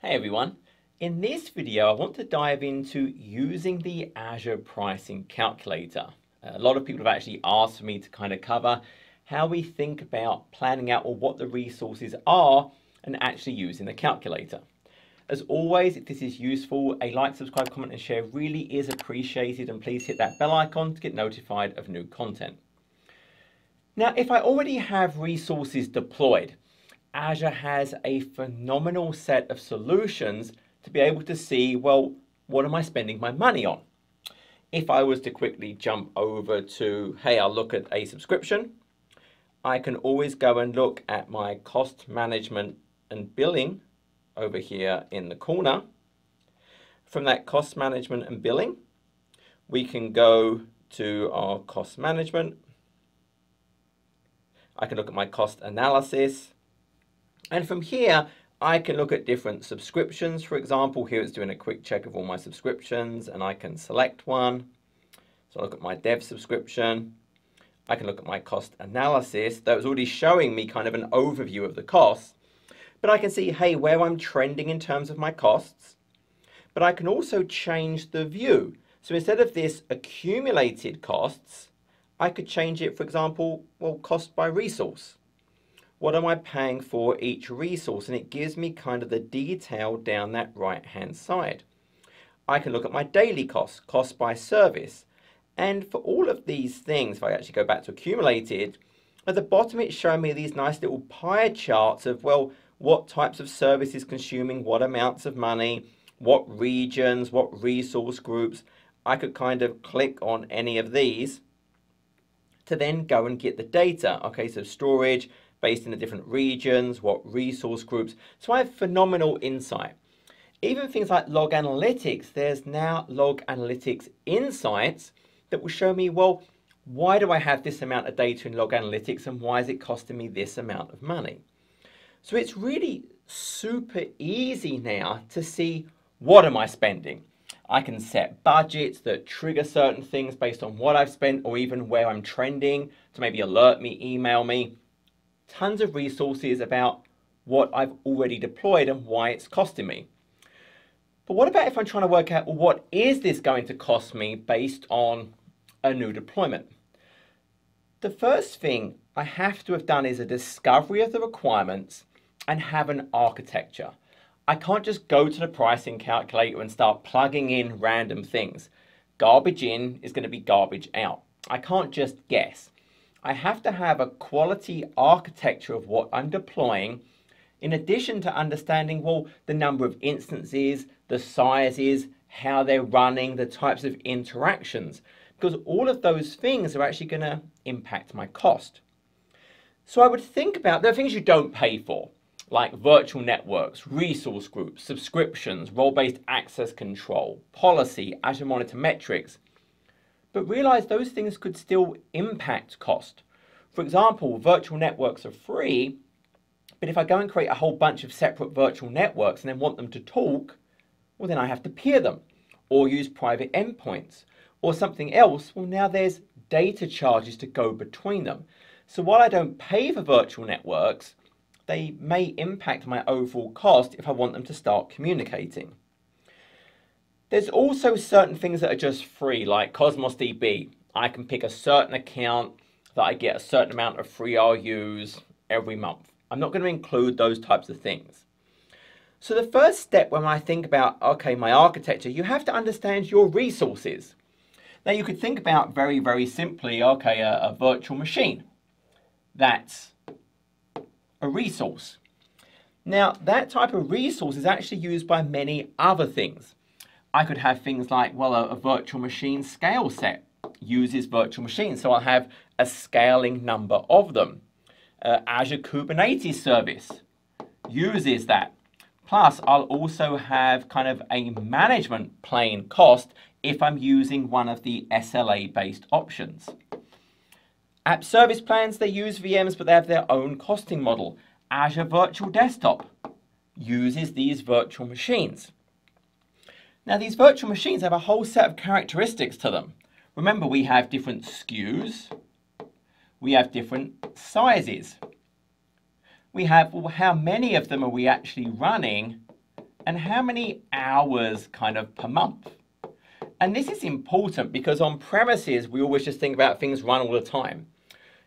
Hey everyone, in this video I want to dive into using the Azure Pricing Calculator. A lot of people have actually asked me to kind of cover how we think about planning out or what the resources are and actually using the calculator. As always, if this is useful, a like, subscribe, comment and share really is appreciated, and please hit that bell icon to get notified of new content. Now, if I already have resources deployed, Azure has a phenomenal set of solutions to be able to see, well, what am I spending my money on? If I was to quickly jump over to, hey, I'll look at a subscription, I can always go and look at my cost management and billing over here in the corner. From that cost management and billing, we can go to our cost management. I can look at my cost analysis. And from here, I can look at different subscriptions. For example, here it's doing a quick check of all my subscriptions, and I can select one. So I look at my dev subscription. I can look at my cost analysis. That was already showing me kind of an overview of the costs. But I can see, hey, where I'm trending in terms of my costs. But I can also change the view. So instead of this accumulated costs, I could change it, for example, well, cost by resource. What am I paying for each resource? And it gives me kind of the detail down that right-hand side. I can look at my daily costs, cost by service. And for all of these things, if I actually go back to accumulated, at the bottom it's showing me these nice little pie charts of, well, what types of service is consuming what amounts of money, what regions, what resource groups. I could kind of click on any of these to then go and get the data. Okay, so storage, based in the different regions, what resource groups. So I have phenomenal insight. Even things like log analytics, there's now log analytics insights that will show me, well, why do I have this amount of data in log analytics and why is it costing me this amount of money? So it's really super easy now to see what am I spending. I can set budgets that trigger certain things based on what I've spent or even where I'm trending to maybe alert me, email me. Tons of resources about what I've already deployed and why it's costing me. But what about if I'm trying to work out, well, what is this going to cost me based on a new deployment? The first thing I have to have done is a discovery of the requirements and have an architecture. I can't just go to the pricing calculator and start plugging in random things. Garbage in is going to be garbage out. I can't just guess. I have to have a quality architecture of what I'm deploying, in addition to understanding, well, the number of instances, the sizes, how they're running, the types of interactions, because all of those things are actually going to impact my cost. So I would think about, there are things you don't pay for, like virtual networks, resource groups, subscriptions, role-based access control, policy, Azure Monitor metrics. But realize those things could still impact cost. For example, virtual networks are free, but if I go and create a whole bunch of separate virtual networks and then want them to talk, well, then I have to peer them or use private endpoints or something else. Well, now there's data charges to go between them. So while I don't pay for virtual networks, they may impact my overall cost if I want them to start communicating. There's also certain things that are just free, like Cosmos DB. I can pick a certain account that I get a certain amount of free RUs every month. I'm not going to include those types of things. So the first step when I think about, okay, my architecture, you have to understand your resources. Now you could think about very, very simply, okay, a virtual machine. That's a resource. Now that type of resource is actually used by many other things. I could have things like, well, a virtual machine scale set uses virtual machines, so I'll have a scaling number of them. Azure Kubernetes Service uses that. Plus, I'll also have kind of a management plane cost if I'm using one of the SLA-based options. App service plans, they use VMs, but they have their own costing model. Azure Virtual Desktop uses these virtual machines. Now these virtual machines have a whole set of characteristics to them. Remember, we have different SKUs, we have different sizes, we have, well, how many of them are we actually running, and how many hours kind of per month. And this is important because on premises, we always just think about things run all the time.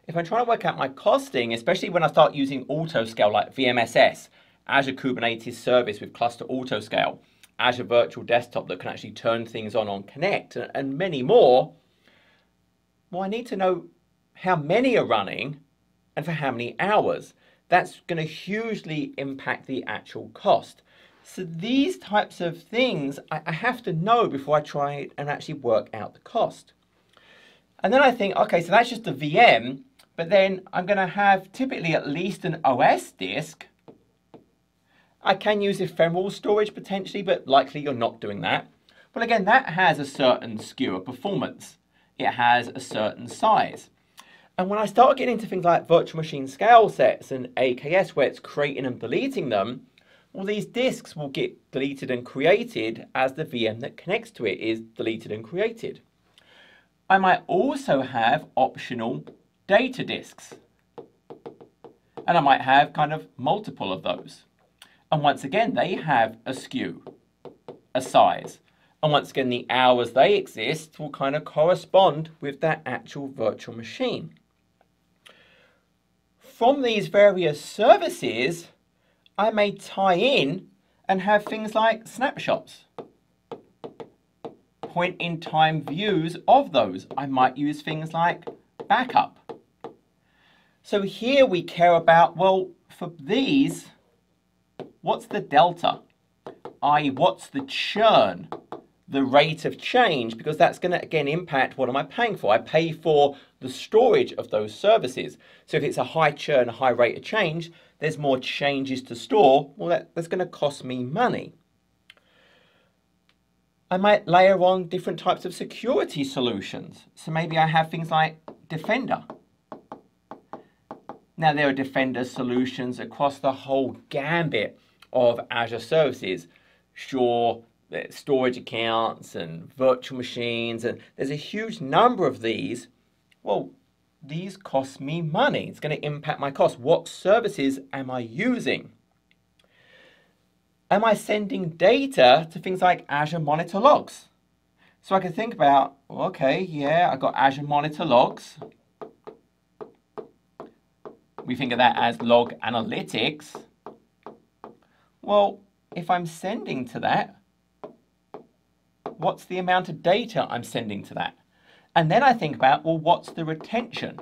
If I'm trying to work out my costing, especially when I start using autoscale like VMSS, Azure Kubernetes Service with cluster autoscale, Azure Virtual Desktop that can actually turn things on Connect, and many more, well, I need to know how many are running and for how many hours. That's going to hugely impact the actual cost. So these types of things I have to know before I try and actually work out the cost. And then I think, okay, so that's just the VM, but then I'm going to have typically at least an OS disk. I can use ephemeral storage potentially, but likely you're not doing that. But again, that has a certain SKU of performance. It has a certain size. And when I start getting into things like virtual machine scale sets and AKS, where it's creating and deleting them, well, these disks will get deleted and created as the VM that connects to it is deleted and created. I might also have optional data disks. And I might have kind of multiple of those. And once again, they have a SKU, a size. And once again, the hours they exist will kind of correspond with that actual virtual machine. From these various services, I may tie in and have things like snapshots, point in time views of those. I might use things like backup. So here we care about, well, for these, what's the delta? i.e., what's the churn, the rate of change, because that's going to, again, impact what am I paying for. I pay for the storage of those services. So if it's a high churn, a high rate of change, there's more changes to store, well, that's going to cost me money. I might layer on different types of security solutions. So maybe I have things like Defender. Now, there are Defender solutions across the whole gambit of Azure services. Sure, storage accounts and virtual machines, and there's a huge number of these. Well, these cost me money. It's going to impact my cost. What services am I using? Am I sending data to things like Azure Monitor logs? So I can think about, okay, yeah, I've got Azure Monitor logs. We think of that as log analytics. Well, if I'm sending to that, what's the amount of data I'm sending to that? And then I think about, well, what's the retention?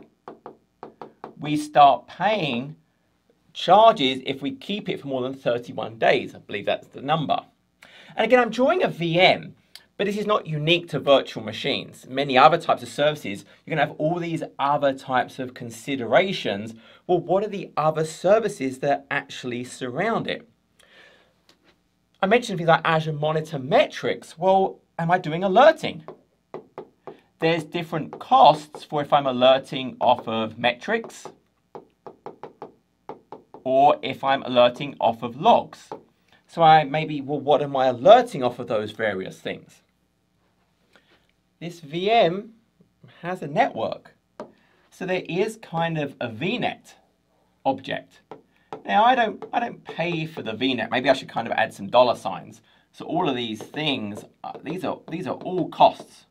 We start paying charges if we keep it for more than 31 days. I believe that's the number. And again, I'm drawing a VM, but this is not unique to virtual machines. Many other types of services, you're going to have all these other types of considerations. Well, what are the other services that actually surround it? I mentioned things like Azure Monitor metrics. Well, am I doing alerting? There's different costs for if I'm alerting off of metrics or if I'm alerting off of logs. So I maybe, well, what am I alerting off of those various things? This VM has a network. So there is kind of a VNet object. Now, I don't pay for the VNet. Maybe I should kind of add some $signs. So all of these things, these are all costs.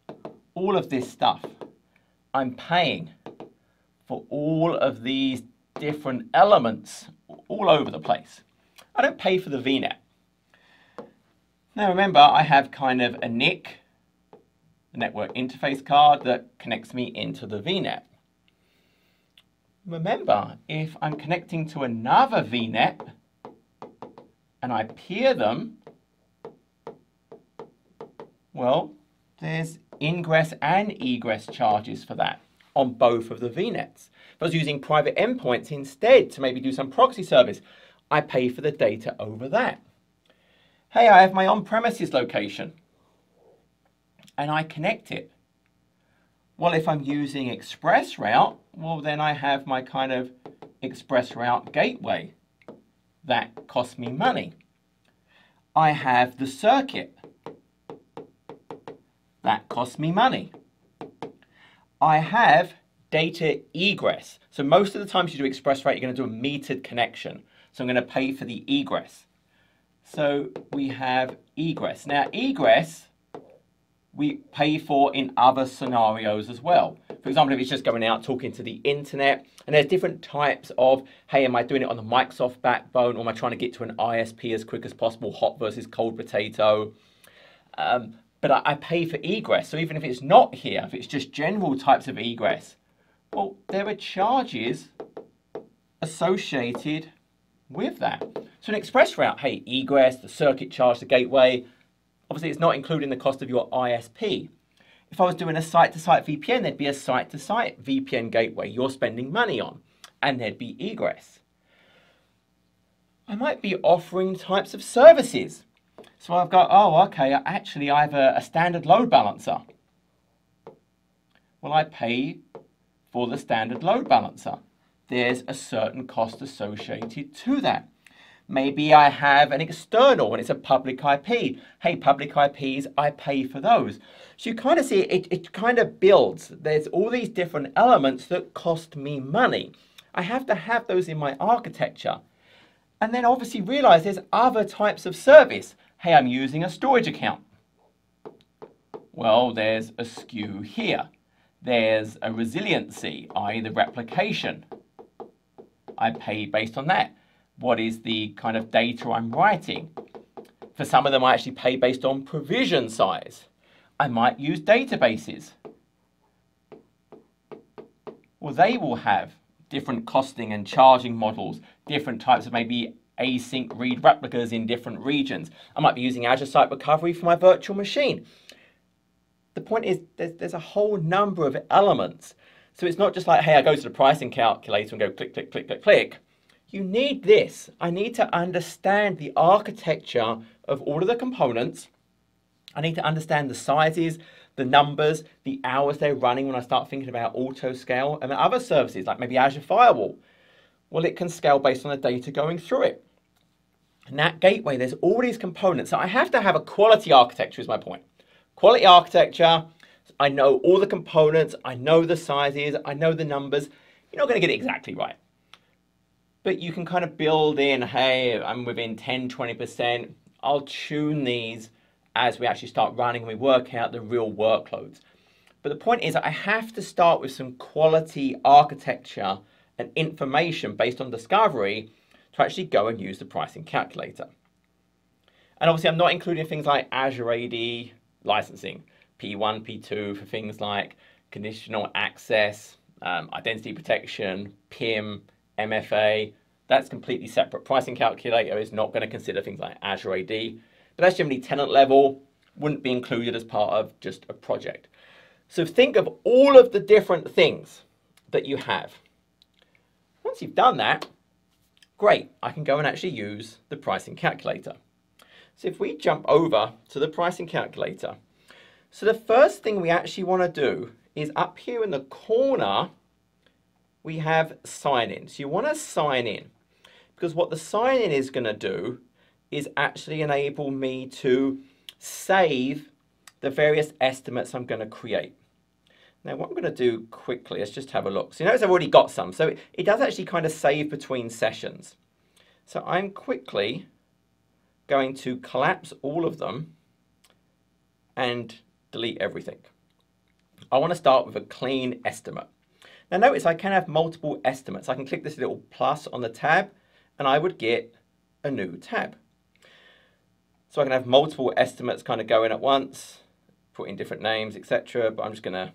All of this stuff, I'm paying for all of these different elements all over the place. I don't pay for the VNet. Now remember, I have kind of a NIC, a network interface card that connects me into the VNet. Remember, if I'm connecting to another VNet and I peer them, well, there's ingress and egress charges for that on both of the VNets. If I was using private endpoints instead to maybe do some proxy service, I pay for the data over that. Hey, I have my on-premises location and I connect it. Well, if I'm using ExpressRoute, well, then I have my kind of ExpressRoute gateway. That costs me money. I have the circuit. That costs me money. I have data egress. So most of the times you do ExpressRoute, you're going to do a metered connection. So I'm going to pay for the egress. So we have egress. Now egress we pay for in other scenarios as well. For example, if it's just going out talking to the internet, and there's different types of, hey, am I doing it on the Microsoft backbone, or am I trying to get to an ISP as quick as possible, hot versus cold potato? But I pay for egress. So even if it's not here, if it's just general types of egress, well, there are charges associated with that. So an ExpressRoute, hey, egress, the circuit charge, the gateway, obviously it's not including the cost of your ISP. If I was doing a site-to-site VPN, there'd be a site-to-site VPN gateway you're spending money on, and there'd be egress. I might be offering types of services. So I've got, oh, okay, actually I have a standard load balancer. Well, I pay for the standard load balancer. There's a certain cost associated to that. Maybe I have an external and it's a public IP. Hey, public IPs, I pay for those. So you kind of see it kind of builds. There's all these different elements that cost me money. I have to have those in my architecture. And then obviously realize there's other types of service. Hey, I'm using a storage account. Well, there's a SKU here. There's a resiliency, i.e. the replication. I pay based on that. What is the kind of data I'm writing? For some of them, I actually pay based on provision size. I might use databases. Well, they will have different costing and charging models, different types of maybe async read replicas in different regions. I might be using Azure Site Recovery for my virtual machine. The point is there's a whole number of elements. So it's not just like, hey, I go to the pricing calculator and go click, click, click, click, click. You need this. I need to understand the architecture of all of the components. I need to understand the sizes, the numbers, the hours they're running when I start thinking about auto scale and other services like maybe Azure Firewall. Well, it can scale based on the data going through it. And that gateway, there's all these components. So I have to have a quality architecture is my point. Quality architecture, I know all the components, I know the sizes, I know the numbers. You're not going to get it exactly right. But you can kind of build in, hey, I'm within 10, 20%. I'll tune these as we actually start running and we work out the real workloads. But the point is I have to start with some quality architecture and information based on discovery to actually go and use the pricing calculator. And obviously I'm not including things like Azure AD licensing, P1, P2 for things like conditional access, identity protection, PIM, MFA, that's completely separate. Pricing calculator is not going to consider things like Azure AD, but that's generally tenant level, wouldn't be included as part of just a project. So think of all of the different things that you have. Once you've done that, great, I can go and actually use the pricing calculator. So if we jump over to the pricing calculator, so the first thing we actually want to do is up here in the corner, we have sign in. So you want to sign in because what the sign in is going to do is actually enable me to save the various estimates I'm going to create. Now what I'm going to do quickly, let's just have a look. So you notice I've already got some. So it does actually kind of save between sessions. So I'm quickly going to collapse all of them and delete everything. I want to start with a clean estimate. Now notice I can have multiple estimates. I can click this little plus on the tab and I would get a new tab. So I can have multiple estimates kind of go in at once, put in different names, etc. But I'm just going to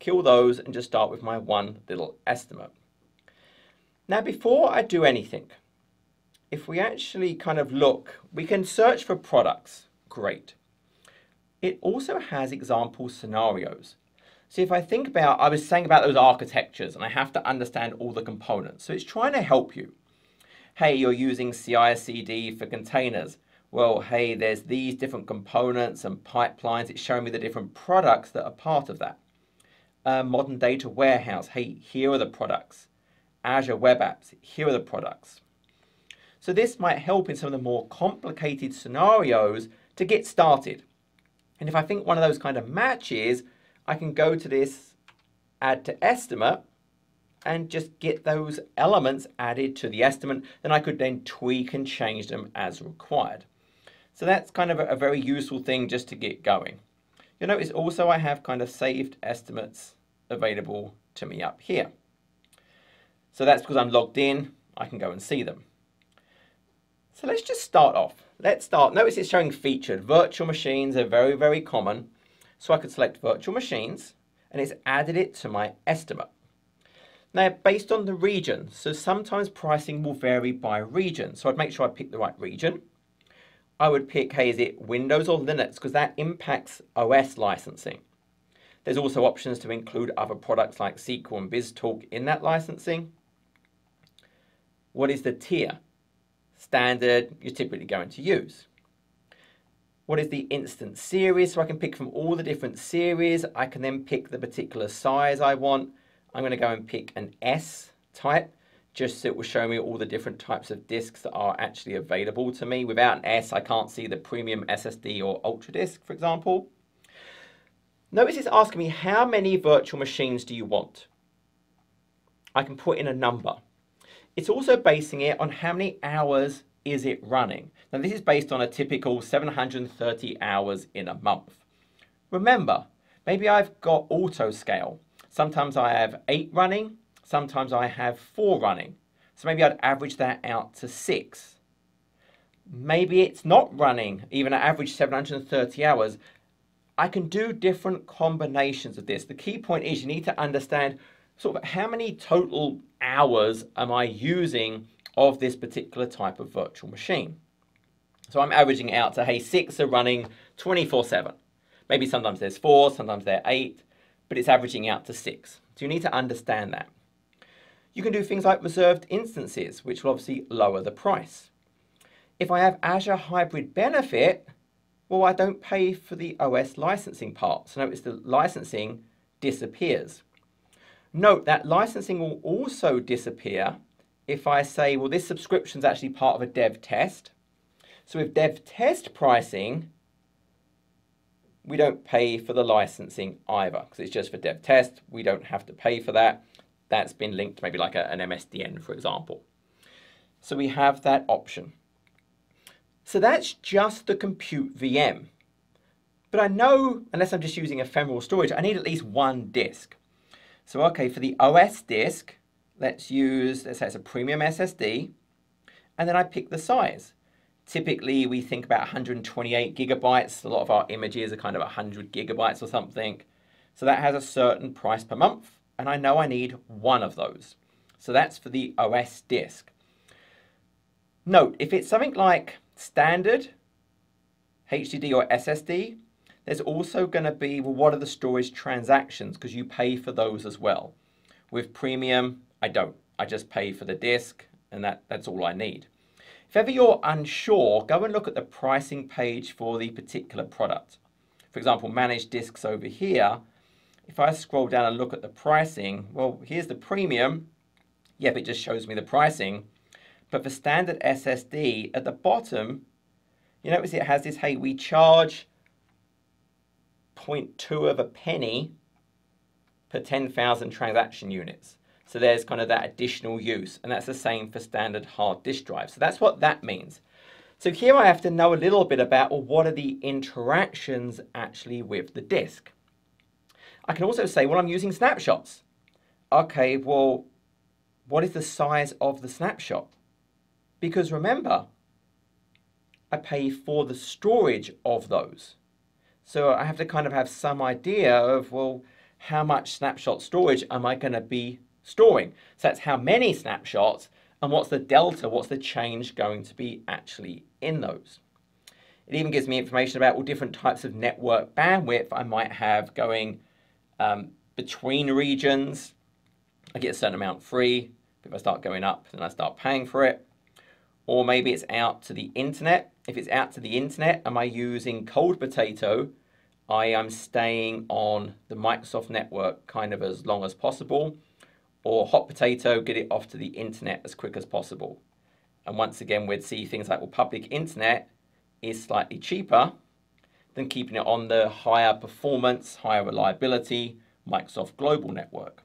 kill those and just start with my one little estimate. Now before I do anything, if we actually kind of look, we can search for products. Great. It also has example scenarios. So if I think about, I was saying about those architectures and I have to understand all the components. So it's trying to help you. Hey, you're using CI/CD for containers. Well, hey, there's these different components and pipelines. It's showing me the different products that are part of that. Modern data warehouse. Hey, here are the products. Azure web apps. Here are the products. So this might help in some of the more complicated scenarios to get started. And if I think one of those kind of matches, I can go to this add to estimate and just get those elements added to the estimate. Then I could then tweak and change them as required. So that's kind of a very useful thing just to get going. You'll notice also I have kind of saved estimates available to me up here. So that's because I'm logged in, I can go and see them. So let's just start off. Let's start, notice it's showing featured. Virtual machines are very, very common. So I could select virtual machines and it's added it to my estimate. Now based on the region, so sometimes pricing will vary by region. So I'd make sure I pick the right region. I would pick, hey, is it Windows or Linux? Because that impacts OS licensing. There's also options to include other products like SQL and BizTalk in that licensing. What is the tier? Standard, you're typically going to use. What is the instance series? So I can pick from all the different series. I can then pick the particular size I want. I'm going to go and pick an S type, just so it will show me all the different types of disks that are actually available to me. Without an S, I can't see the premium SSD or ultra disk, for example. Notice it's asking me how many virtual machines do you want? I can put in a number. It's also basing it on how many hours is it running. Now this is based on a typical 730 hours in a month. Remember, maybe I've got auto scale. Sometimes I have 8 running, sometimes I have 4 running. So maybe I'd average that out to 6. Maybe it's not running even an average 730 hours. I can do different combinations of this. The key point is you need to understand sort of how many total hours am I using of this particular type of virtual machine. So I'm averaging out to, hey, 6 are running 24/7. Maybe sometimes there's 4, sometimes there are 8, but it's averaging out to 6. So you need to understand that. You can do things like reserved instances, which will obviously lower the price. If I have Azure Hybrid Benefit, well, I don't pay for the OS licensing part. So notice the licensing disappears. Note that licensing will also disappear if I say, well, this subscription is actually part of a dev test. So with dev test pricing, we don't pay for the licensing either because it's just for dev test. We don't have to pay for that. That's been linked to maybe like an MSDN, for example. So we have that option. So that's just the compute VM. But I know, unless I'm just using ephemeral storage, I need at least one disk. So okay, for the OS disk, let's say it's a premium SSD, and then I pick the size. Typically we think about 128 gigabytes. A lot of our images are kind of 100 gigabytes or something. So that has a certain price per month, and I know I need one of those. So that's for the OS disk. Note, if it's something like standard, HDD or SSD, there's also going to be, well, what are the storage transactions? Because you pay for those as well. With premium, I don't. I just pay for the disk and that's all I need. If ever you're unsure, go and look at the pricing page for the particular product. For example, manage disks over here. If I scroll down and look at the pricing, well, here's the premium. Yep, it just shows me the pricing. But for standard SSD, at the bottom, you notice it has this, hey, we charge 0.2 of a penny per 10,000 transaction units. So there's kind of that additional use, and that's the same for standard hard disk drives. So that's what that means. So here I have to know a little bit about, well, what are the interactions actually with the disk? I can also say, well, I'm using snapshots. Okay, well, what is the size of the snapshot? Because remember, I pay for the storage of those. So I have to kind of have some idea of, well, how much snapshot storage am I going to be storing? So that's how many snapshots and what's the delta, what's the change going to be actually in those. It even gives me information about all different types of network bandwidth I might have going between regions. I get a certain amount free. If I start going up, then I start paying for it. Or maybe it's out to the internet. If it's out to the internet, am I using cold potato? I am staying on the Microsoft network kind of as long as possible. Or hot potato, get it off to the internet as quick as possible. And once again, we'd see things like, well, public internet is slightly cheaper than keeping it on the higher performance, higher reliability Microsoft global network.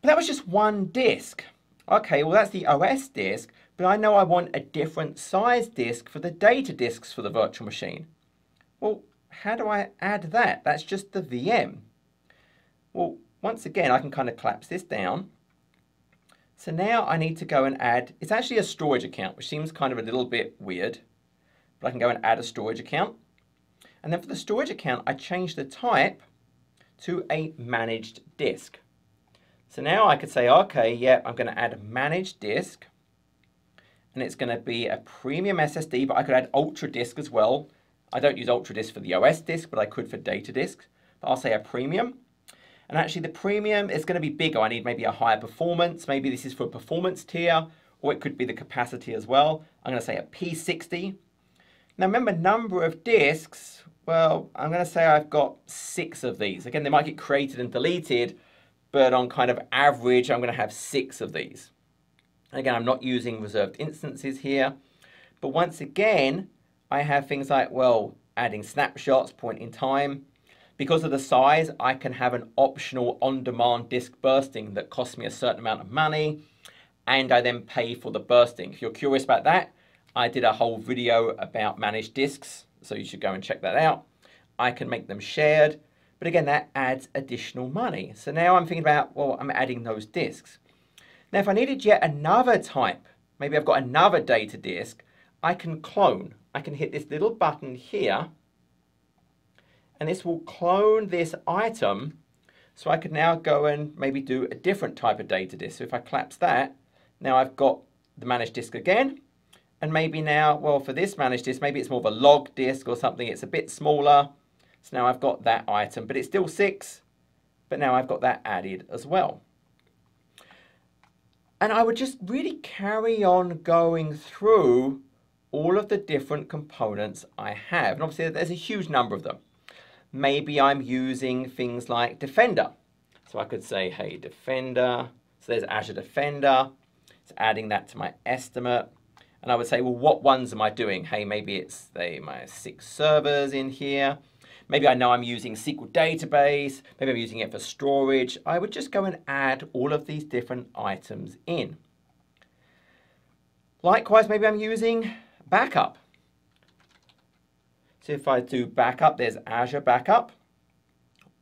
But that was just one disk. Okay, well, that's the OS disk, but I know I want a different size disk for the data disks for the virtual machine. Well, how do I add that? That's just the VM. Well, once again, I can kind of collapse this down. So now I need to go and add, it's actually a storage account, which seems kind of a little bit weird, but I can go and add a storage account. And then for the storage account, I change the type to a managed disk. So now I could say, okay, yeah, I'm going to add a managed disk, and it's going to be a premium SSD, but I could add ultra disk as well. I don't use ultra disk for the OS disk, but I could for data disks. But I'll say a premium. And actually the premium is going to be bigger. I need maybe a higher performance. Maybe this is for a performance tier, or it could be the capacity as well. I'm going to say a P60. Now remember, number of disks, well, I'm going to say I've got 6 of these. Again, they might get created and deleted, but on kind of average, I'm going to have 6 of these. And again, I'm not using reserved instances here. But once again, I have things like, well, adding snapshots, point in time. Because of the size, I can have an optional on-demand disk bursting that costs me a certain amount of money, and I then pay for the bursting. If you're curious about that, I did a whole video about managed disks, so you should go and check that out. I can make them shared, but again, that adds additional money. So now I'm thinking about, well, I'm adding those disks. Now, if I needed yet another type, maybe I've got another data disk, I can clone. I can hit this little button here, and this will clone this item, so I can now go and maybe do a different type of data disk. So if I collapse that, now I've got the managed disk again, and maybe now, well, for this managed disk, maybe it's more of a log disk or something, it's a bit smaller, so now I've got that item, but it's still 6, but now I've got that added as well. And I would just really carry on going through all of the different components I have, and obviously there's a huge number of them. Maybe I'm using things like Defender. So I could say, hey, Defender. So there's Azure Defender. It's adding that to my estimate. And I would say, well, what ones am I doing? Hey, maybe it's my 6 servers in here. Maybe I know I'm using SQL Database. Maybe I'm using it for storage. I would just go and add all of these different items in. Likewise, maybe I'm using Backup. So if I do backup, there's Azure Backup.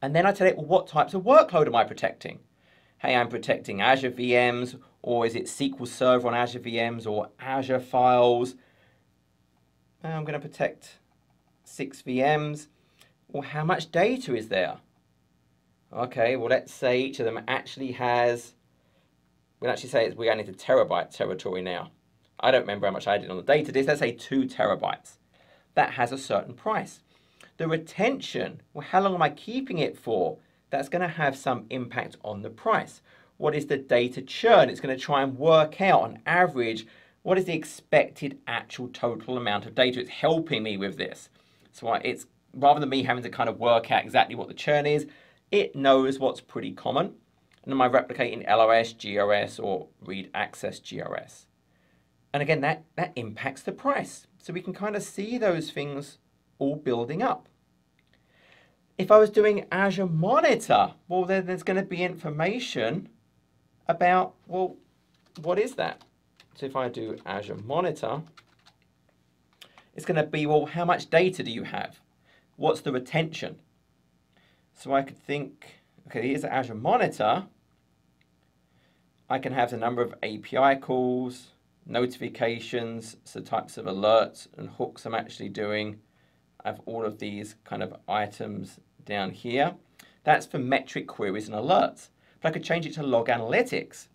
And then I tell it, well, what types of workload am I protecting? Hey, I'm protecting Azure VMs, or is it SQL Server on Azure VMs, or Azure Files? And I'm going to protect 6 VMs. Well, how much data is there? Okay, well, let's say each of them actually has, we'll actually say we're going into terabyte territory now. I don't remember how much I did on the data disk. Let's say 2 terabytes. That has a certain price. The retention, well, how long am I keeping it for? That's going to have some impact on the price. What is the data churn? It's going to try and work out on average what is the expected actual total amount of data. It's helping me with this. So it's rather than me having to kind of work out exactly what the churn is, it knows what's pretty common. And am I replicating LOS, GRS, or read access GRS? And again, that impacts the price. So we can kind of see those things all building up. If I was doing Azure Monitor, well, then there's going to be information about, well, what is that? So if I do Azure Monitor, it's going to be, well, how much data do you have? What's the retention? So I could think, okay, here's Azure Monitor. I can have the number of API calls, notifications, so types of alerts and hooks I'm actually doing. I have all of these kind of items down here. That's for metric queries and alerts. But I could change it to log analytics.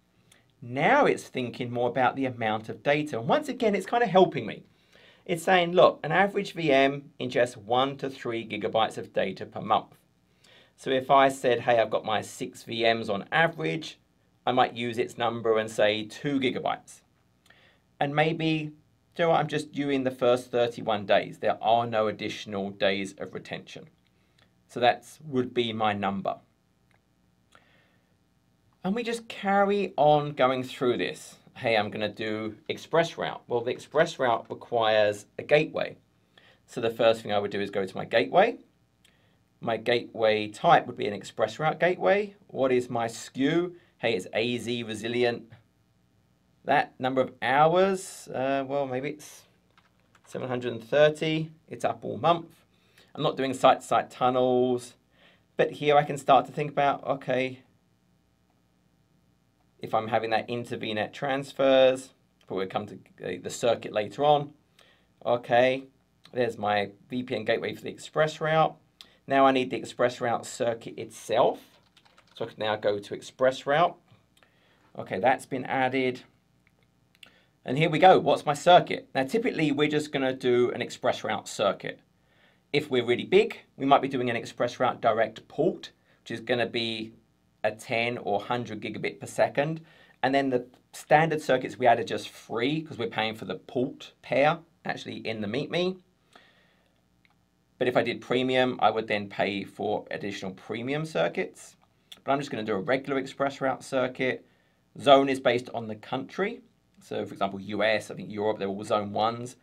Now it's thinking more about the amount of data. And once again, it's kind of helping me. It's saying, look, an average VM ingests 1 to 3 gigabytes of data per month. So if I said, hey, I've got my 6 VMs on average, I might use its number and say 2 gigabytes. And maybe, you know what, I'm just doing the first 31 days. There are no additional days of retention. So that would be my number. And we just carry on going through this. Hey, I'm going to do ExpressRoute. Well, the ExpressRoute requires a gateway. So the first thing I would do is go to my gateway. My gateway type would be an ExpressRoute gateway. What is my SKU? Hey, it's AZ resilient. That number of hours, well, maybe it's 730. It's up all month. I'm not doing site-to-site tunnels. But here I can start to think about, okay, if I'm having that inter-VNet transfers, but we'll come to the circuit later on. Okay, there's my VPN gateway for the express route. Now I need the express route circuit itself. So I can now go to express route. Okay, that's been added. And here we go, what's my circuit? Now typically we're just gonna do an express route circuit. If we're really big, we might be doing an express route direct port, which is going to be a 10 or 100 gigabit per second. And then the standard circuits we add are just free because we're paying for the port pair actually in the Meet Me. But if I did premium, I would then pay for additional premium circuits. But I'm just going to do a regular express route circuit. Zone is based on the country. So for example, US, I think Europe, they're all zone ones.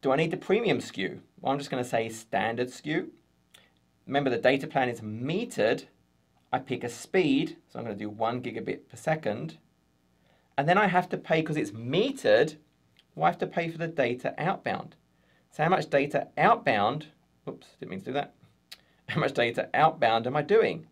Do I need the premium SKU? Well, I'm just going to say standard SKU. Remember, the data plan is metered. I pick a speed, so I'm going to do 1 gigabit per second. And then I have to pay, because it's metered, well, I have to pay for the data outbound. So how much data outbound, oops, didn't mean to do that. How much data outbound am I doing?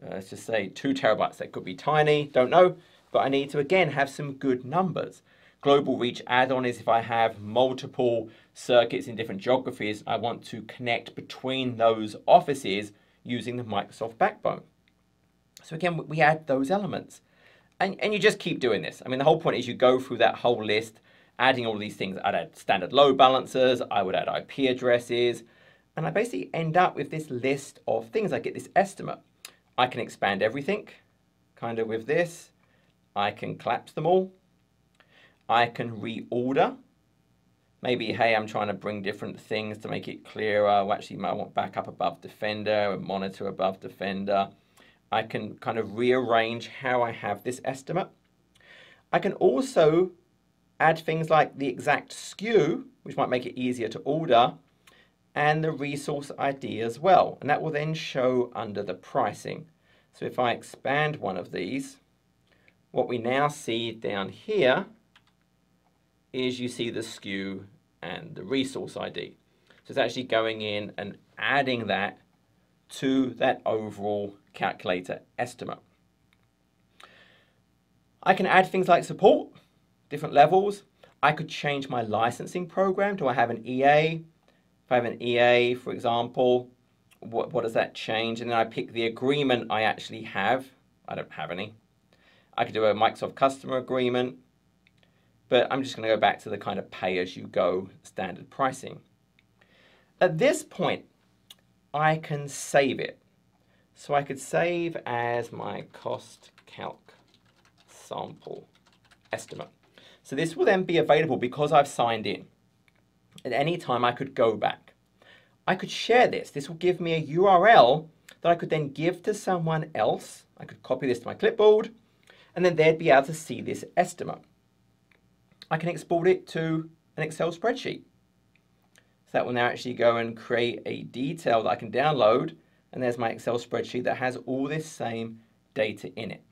Let's just say 2 terabytes. That could be tiny, don't know. But I need to, again, have some good numbers. Global reach add-on is if I have multiple circuits in different geographies, I want to connect between those offices using the Microsoft backbone. So again, we add those elements. And you just keep doing this. I mean, the whole point is you go through that whole list, adding all these things. I'd add standard load balancers, I would add IP addresses, and I basically end up with this list of things. I get this estimate. I can expand everything, kind of with this. I can collapse them all. I can reorder. Maybe, hey, I'm trying to bring different things to make it clearer. Well, actually, I want backup above Defender and monitor above Defender. I can kind of rearrange how I have this estimate. I can also add things like the exact SKU, which might make it easier to order, and the resource ID as well. And that will then show under the pricing. So if I expand one of these, what we now see down here is you see the SKU and the resource ID. So it's actually going in and adding that to that overall calculator estimate. I can add things like support, different levels. I could change my licensing program. Do I have an EA? If I have an EA, for example, what does that change? And then I pick the agreement I actually have. I don't have any. I could do a Microsoft customer agreement. But I'm just going to go back to the kind of pay-as-you-go standard pricing. At this point, I can save it. So I could save as my cost calc sample estimate. So this will then be available because I've signed in. At any time, I could go back. I could share this. This will give me a URL that I could then give to someone else. I could copy this to my clipboard, and then they'd be able to see this estimate. I can export it to an Excel spreadsheet. So that will now actually go and create a detail that I can download, and there's my Excel spreadsheet that has all this same data in it.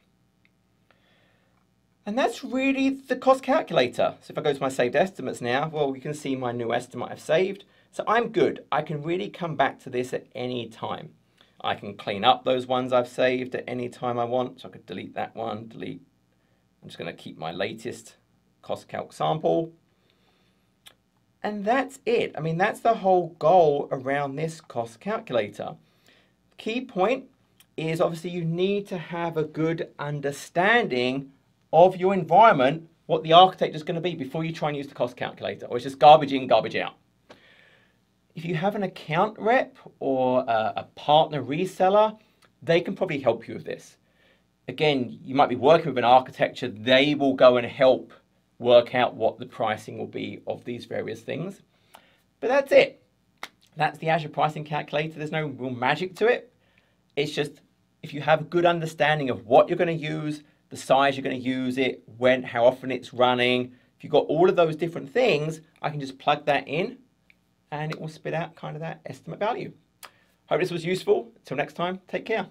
And that's really the cost calculator. So if I go to my saved estimates now, well, you can see my new estimate I've saved. So I'm good. I can really come back to this at any time. I can clean up those ones I've saved at any time I want. So I could delete that one, delete. I'm just going to keep my latest cost calc sample. And that's it. I mean, that's the whole goal around this cost calculator. Key point is obviously you need to have a good understanding of your environment, what the architecture is going to be before you try and use the cost calculator, or it's just garbage in, garbage out. If you have an account rep or a partner reseller, they can probably help you with this. Again, you might be working with an architecture, they will go and help work out what the pricing will be of these various things. But that's it. That's the Azure Pricing Calculator. There's no real magic to it. It's just if you have a good understanding of what you're going to use, the size you're going to use it, when, how often it's running. If you've got all of those different things, I can just plug that in and it will spit out kind of that estimate value. Hope this was useful. Until next time, take care.